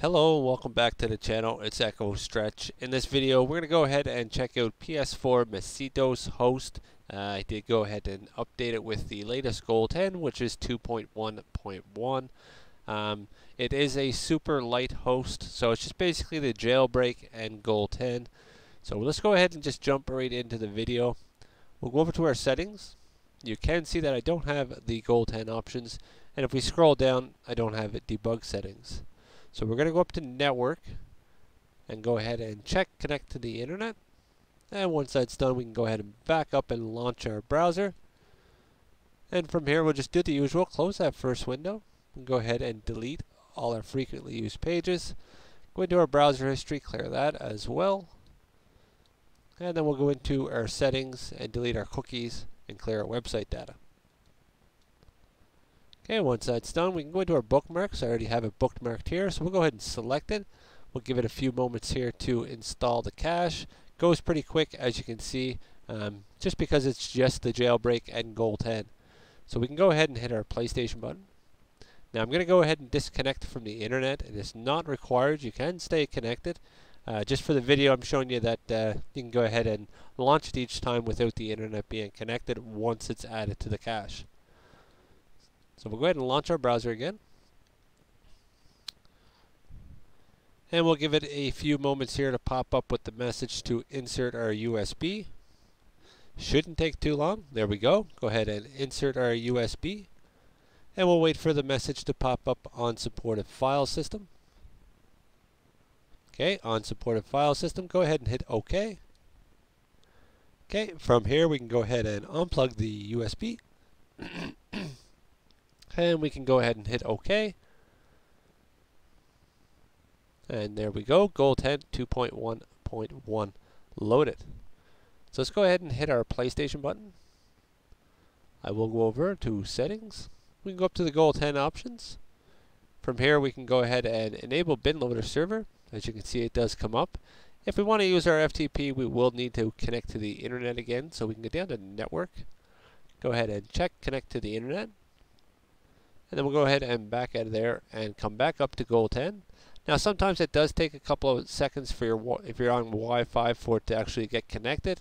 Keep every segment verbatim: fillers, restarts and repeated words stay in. Hello, welcome back to the channel. It's Echo Stretch. In this video, we're going to go ahead and check out P S four Macedo Host. Uh, I did go ahead and update it with the latest GoldHEN, which is two point one point one. Um, it is a super light host, so it's just basically the jailbreak and GoldHEN. So let's go ahead and just jump right into the video. We'll go over to our settings. You can see that I don't have the GoldHEN options, and if we scroll down, I don't have it debug settings. So we're going to go up to network and go ahead and check connect to the internet. And once that's done, we can go ahead and back up and launch our browser. And from here, we'll just do the usual. Close that first window and go ahead and delete all our frequently used pages. Go into our browser history, clear that as well. And then we'll go into our settings and delete our cookies and clear our website data. Okay, once that's done, we can go into our bookmarks. I already have it bookmarked here, so we'll go ahead and select it. We'll give it a few moments here to install the cache. Goes pretty quick, as you can see, um, just because it's just the jailbreak and GoldHEN. So we can go ahead and hit our PlayStation button. Now I'm going to go ahead and disconnect from the internet. It is not required. You can stay connected. Uh, just for the video, I'm showing you that uh, you can go ahead and launch it each time without the internet being connected once it's added to the cache. So we'll go ahead and launch our browser again. And we'll give it a few moments here to pop up with the message to insert our U S B. Shouldn't take too long. There we go. Go ahead and insert our U S B. And we'll wait for the message to pop up on supported file system. Okay, on supported file system, go ahead and hit OK. Okay, from here we can go ahead and unplug the U S B. And we can go ahead and hit OK. And there we go, GoldHEN two point one point one loaded. So let's go ahead and hit our PlayStation button. I will go over to settings. We can go up to the GoldHEN options. From here we can go ahead and enable bin loader server. As you can see, it does come up. If we want to use our F T P, we will need to connect to the internet again. So we can go down to network. Go ahead and check connect to the internet. And then we'll go ahead and back out of there and come back up to GoldHEN. Now sometimes it does take a couple of seconds for your if you're on Wi-Fi for it to actually get connected.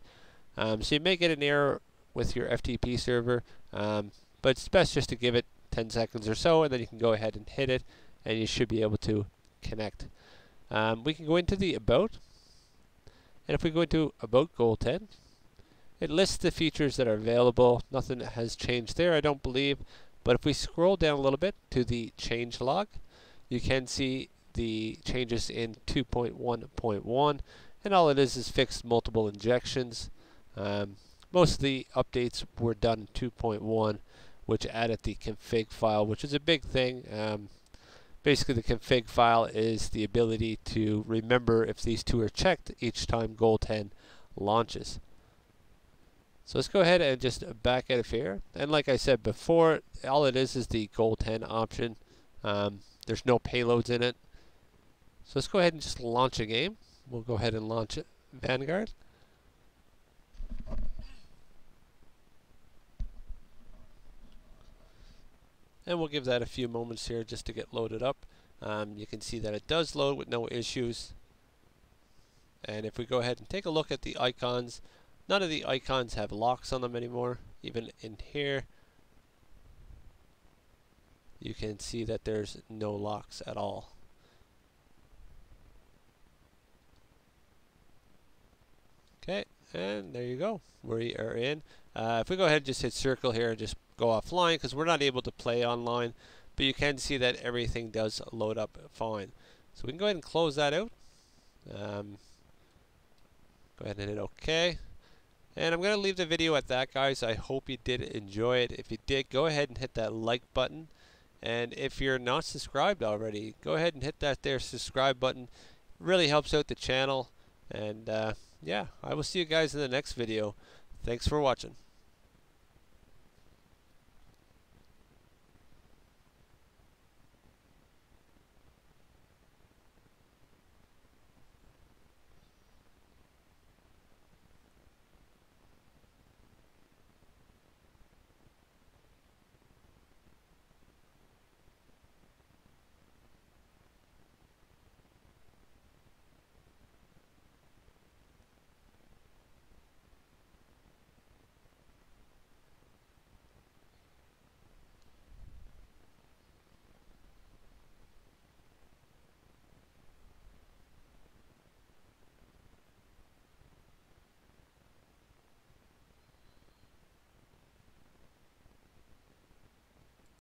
Um, so you may get an error with your F T P server, um, but it's best just to give it ten seconds or so, and then you can go ahead and hit it, and you should be able to connect. Um, we can go into the About, and if we go into About GoldHEN, it lists the features that are available. Nothing has changed there, I don't believe. But if we scroll down a little bit to the change log, you can see the changes in two point one point one, and all it is is fixed multiple injections. Um, most of the updates were done in two point one, which added the config file, which is a big thing. Um, basically, the config file is the ability to remember if these two are checked each time GoldHEN launches. So let's go ahead and just back out of here. And like I said before, all it is is the GoldHEN option. Um, there's no payloads in it. So let's go ahead and just launch a game. We'll go ahead and launch it. Vanguard. And we'll give that a few moments here just to get loaded up. Um, you can see that it does load with no issues. And if we go ahead and take a look at the icons, none of the icons have locks on them anymore. Even in here, you can see that there's no locks at all. Okay, and there you go. We are in. Uh, if we go ahead and just hit circle here and just go offline, because we're not able to play online, but you can see that everything does load up fine. So we can go ahead and close that out. Um, go ahead and hit OK. And I'm going to leave the video at that, guys. I hope you did enjoy it. If you did, go ahead and hit that like button. And if you're not subscribed already, go ahead and hit that there subscribe button. It really helps out the channel. And uh, yeah, I will see you guys in the next video. Thanks for watching.